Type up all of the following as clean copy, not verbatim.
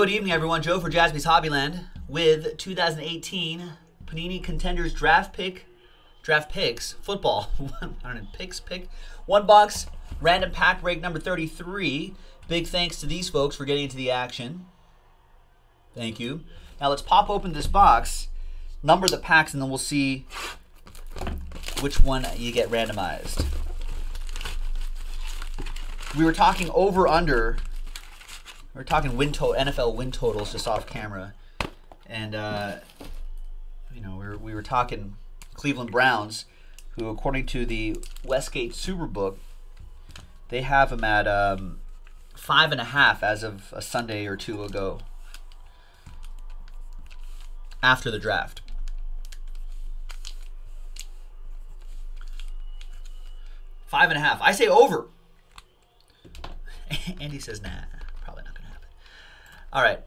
Good evening, everyone. Joe for Jaspy's Hobbyland with 2018 Panini Contenders Draft Picks football. One box random pack break number 33. Big thanks to these folks for getting into the action. Thank you. Now let's pop open this box, number the packs, and then we'll see which one you get randomized. We were talking over under. We're talking NFL win totals just off camera, and you know, we were talking Cleveland Browns, who according to the Westgate Superbook, they have them at 5.5 as of a Sunday or two ago, after the draft. Five and a half. I say over. Andy says nah. All right,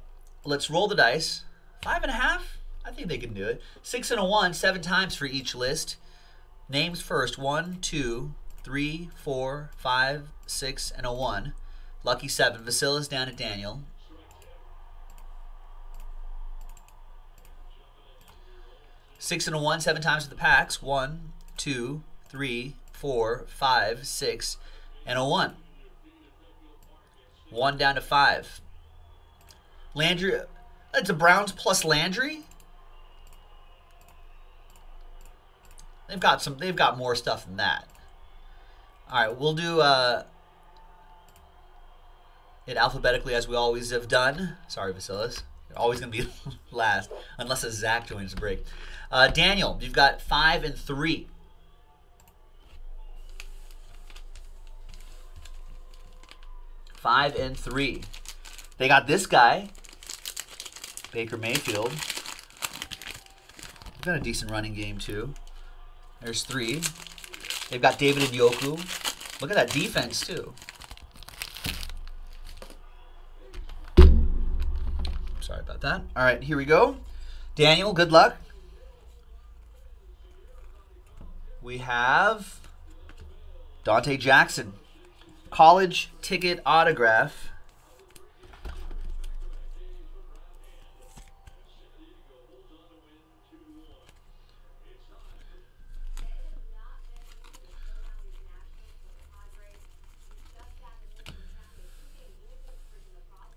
let's roll the dice. 5.5? I think they can do it. 6 and a 1, 7 times for each list. Names first. 1, 2, 3, 4, 5, 6, and a 1. Lucky 7. Vasilis down to Daniel. Six and a 1, 7 times for the packs. 1, 2, 3, 4, 5, 6, and a 1. 1 down to 5. Landry, it's a Browns plus Landry. They've got more stuff than that. All right, we'll do it alphabetically as we always have done. Sorry, Vasilis, you're always gonna be last unless it's Zach joins the break. Daniel, you've got 5 and 3. They got this guy. Baker Mayfield. They've got a decent running game, too. There's 3. They've got David Adyoku. Look at that defense, too. Sorry about that. All right, here we go. Daniel, good luck. We have Dante Jackson. College ticket autograph.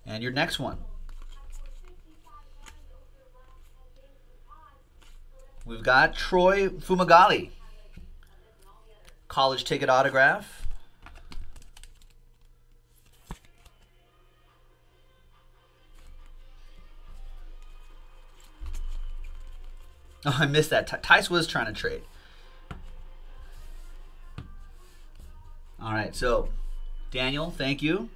And your next one. We've got Troy Fumagalli. College ticket autograph. Oh, I missed that. Tice was trying to trade. All right, so Daniel, thank you.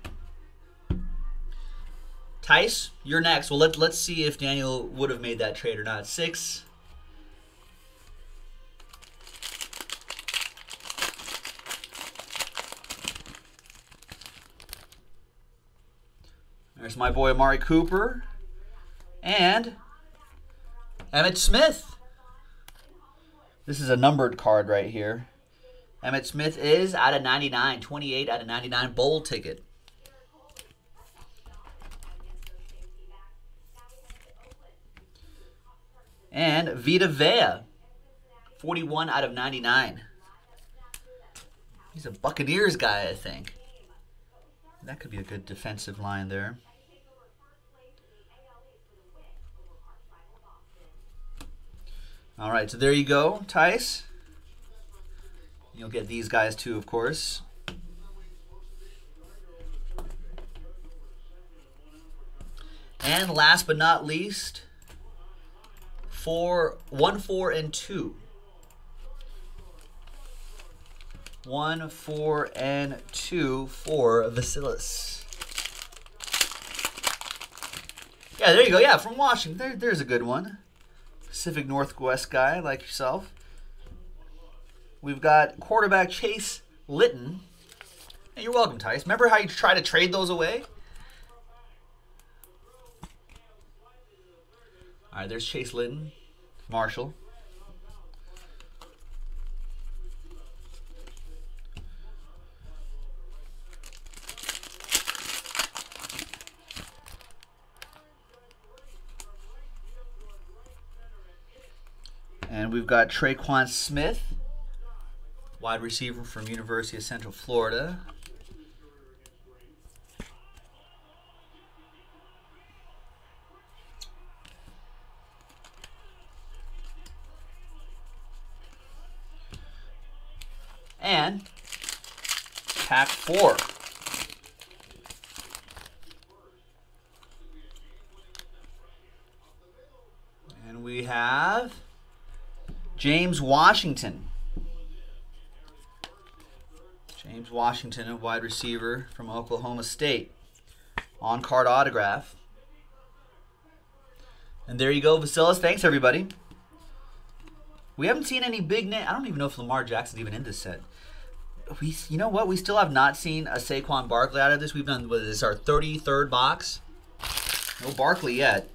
Tice, you're next. Well, let's see if Daniel would have made that trade or not. 6. There's my boy Amari Cooper and Emmitt Smith. This is a numbered card right here. Emmitt Smith is out of 99, 28 out of 99 bowl ticket. And Vita Vea, 41 out of 99. He's a Buccaneers guy, I think. That could be a good defensive line there. All right, so there you go, Tice. You'll get these guys too, of course. And last but not least, 4, 1, 4, and 2. 1, 4, and 2 for Vasilis. Yeah, there you go. Yeah, from Washington. There's a good one. Pacific Northwest guy like yourself. We've got quarterback Chase Litton. Hey, you're welcome, Tice. Remember how you try to trade those away? All right, there's Chase Litton, Marshall. And we've got Traquan Smith, wide receiver from University of Central Florida. And pack 4. And we have James Washington. James Washington, a wide receiver from Oklahoma State. On-card autograph. And there you go, Vasilis. Thanks, everybody. We haven't seen any big name. I don't even know if Lamar Jackson's even in this set. You know what? We still have not seen a Saquon Barkley out of this. We've done, what is this, our 33rd box? No Barkley yet.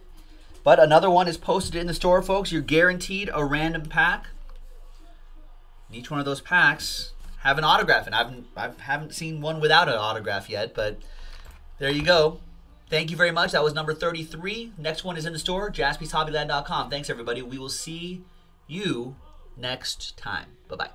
But another one is posted in the store, folks. You're guaranteed a random pack. And each one of those packs have an autograph. And I haven't seen one without an autograph yet. But there you go. Thank you very much. That was number 33. Next one is in the store, JaspysHobbyland.com. Thanks, everybody. We will see you next time. Bye-bye.